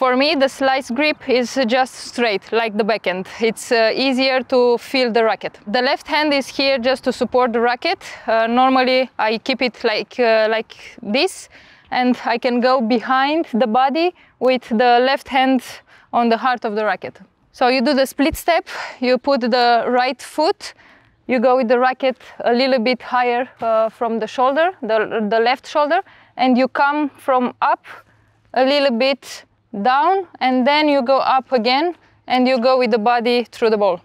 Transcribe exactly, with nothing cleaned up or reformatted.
For me, the slice grip is just straight, like the backhand. It's uh, easier to feel the racket. The left hand is here just to support the racket. Uh, normally, I keep it like, uh, like this, and I can go behind the body with the left hand on the heart of the racket. So you do the split step, you put the right foot, you go with the racket a little bit higher uh, from the shoulder, the, the left shoulder, and you come from up a little bit down, and then you go up again and you go with the body through the ball.